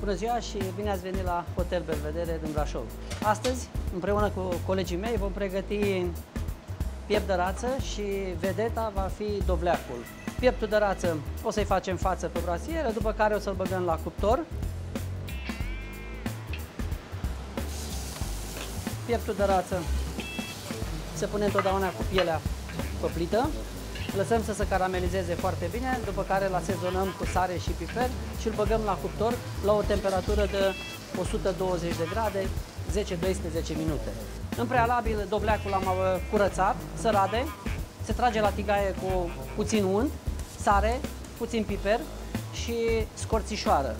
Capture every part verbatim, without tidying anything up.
Bună ziua și bine ați venit la Hotel Belvedere din Brașov. Astăzi, împreună cu colegii mei, vom pregăti piept de rață și vedeta va fi dovleacul. Pieptul de rață o să-i facem față pe brasieră, după care o să-l băgăm la cuptor. Pieptul de rață se pune întotdeauna cu pielea pe plită. Lăsăm să se caramelizeze foarte bine, după care îl asezonăm cu sare și piper și îl băgăm la cuptor la o temperatură de o sută douăzeci de grade, zece doisprezece minute. În prealabil, dovleacul l-am curățat, se rade, se trage la tigaie cu puțin unt, sare, puțin piper și scorțișoară.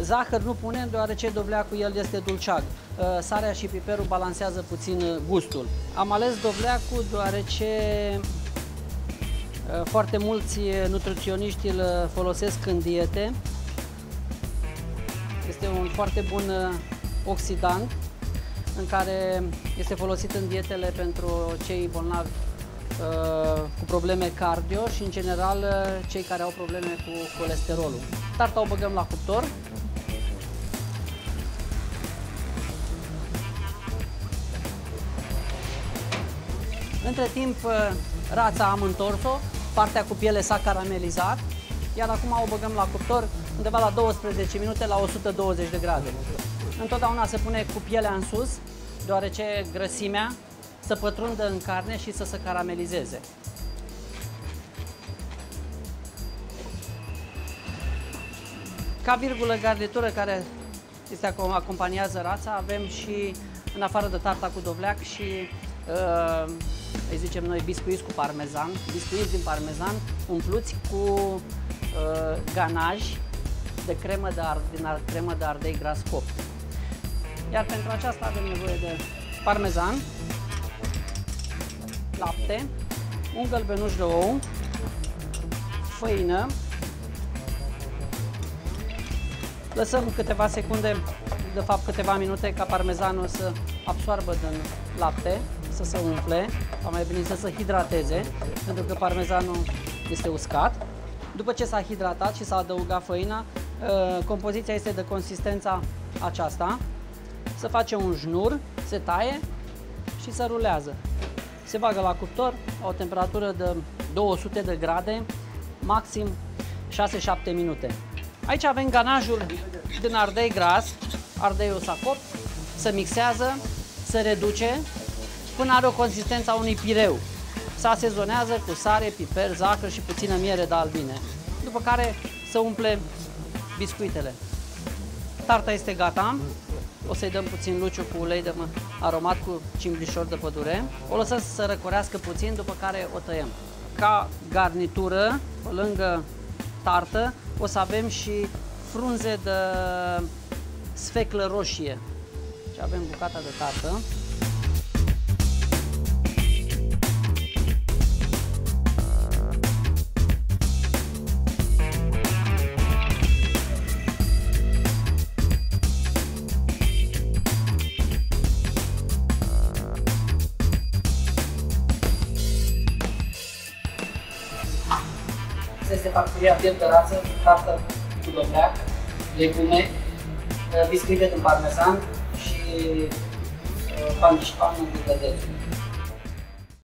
Zahăr nu punem, deoarece dovleacul el este dulceag. Sarea și piperul balansează puțin gustul. Am ales dovleacul deoarece foarte mulți nutriționiști îl folosesc în diete. Este un foarte bun oxidant în care este folosit în dietele pentru cei bolnavi cu probleme cardio și, în general, cei care au probleme cu colesterolul. Tarta o băgăm la cuptor. Între timp, rața am întors-o, partea cu piele s-a caramelizat, iar acum o băgăm la cuptor undeva la douăsprezece minute la o sută douăzeci de grade. Întotdeauna se pune cu pielea în sus, deoarece grăsimea să pătrundă în carne și să se caramelizeze. Ca virgulă garnitură care este acum, acompaniază rața, avem și, în afară de tarta cu dovleac, și uh, îi zicem noi biscuiți cu parmezan, biscuiți din parmezan umpluți cu uh, ganaj de cremă de, ar, din ar, cremă de ardei gras copt. Iar pentru aceasta avem nevoie de parmezan, lapte, un gălbenuș de ou, făină. Lăsăm câteva secunde, de fapt câteva minute, ca parmezanul să absoarbă din lapte, să se umple, sau mai bine să se hidrateze, pentru că parmezanul este uscat. După ce s-a hidratat și s-a adăugat făina, compoziția este de consistența aceasta. Se face un șnur, se taie și se rulează. Se bagă la cuptor la o temperatură de două sute de grade, maxim șase șapte minute. Aici avem ganajul din ardei gras, ardeiul s-a copt, se mixează, se reduce până are o consistență a unui pireu. Se asezonează cu sare, piper, zahăr și puțină miere de albine, după care se umple biscuitele. Tarta este gata, o să-i dăm puțin luciu cu ulei de aromat cu cimbrișor de pădure, o lăsăm să se răcorească puțin, după care o tăiem. Ca garnitură, pe lângă tartă, o să avem și frunze de sfeclă roșie. Și avem bucata de tartă. Este facturia piept de rață, tartă cu dovleac, legume, biscuite din parmesan și pan de șpan în bucătărie.